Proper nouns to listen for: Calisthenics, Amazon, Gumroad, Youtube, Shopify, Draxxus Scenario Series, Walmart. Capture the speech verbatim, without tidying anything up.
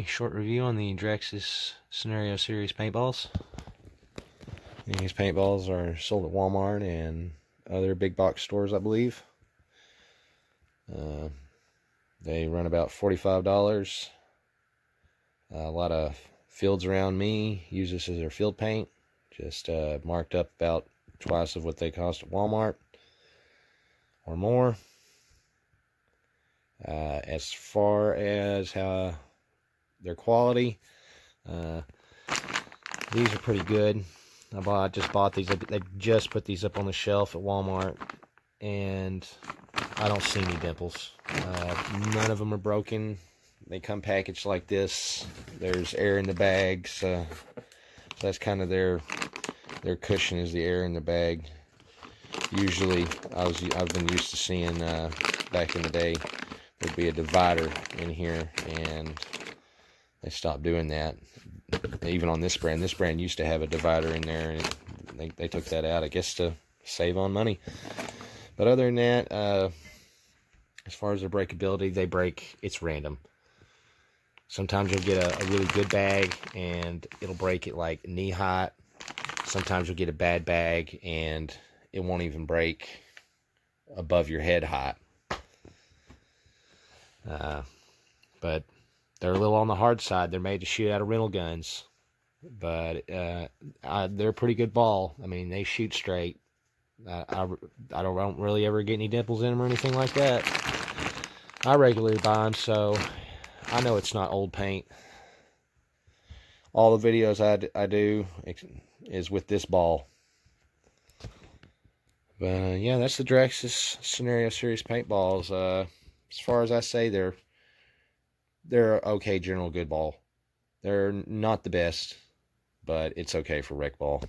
very short review on the Draxxus Scenario Series paintballs. These paintballs are sold at Walmart and other big box stores, I believe. Uh, they run about forty-five dollars. Uh, a lot of fields around me use this as their field paint. Just uh, marked up about twice of what they cost at Walmart or more. Uh, as far as how their quality, uh, these are pretty good. I bought, I just bought these. They just put these up on the shelf at Walmart, and I don't see any dimples. Uh, none of them are broken. They come packaged like this. There's air in the bags, uh, so that's kind of their their cushion is the air in the bag. Usually, I was I've been used to seeing uh, back in the day. There'd be a divider in here, and they stopped doing that. Even on this brand, this brand used to have a divider in there, and they, they took that out, I guess, to save on money. But other than that, uh, as far as their breakability, they break. It's random. Sometimes you'll get a, a really good bag, and it'll break it like knee high. Sometimes you'll get a bad bag, and it won't even break above your head high. Uh, but they're a little on the hard side. They're made to shoot out of rental guns, but uh, I, they're a pretty good ball. I mean, they shoot straight. I, I, I, don't, I don't really ever get any dimples in them or anything like that. I regularly buy them, so I know it's not old paint. All the videos I, d I do is with this ball. But uh, yeah, that's the Draxxus Scenario Series paintballs. Uh, As far as I say, they're they're okay general good ball. They're not the best, but it's okay for rec ball.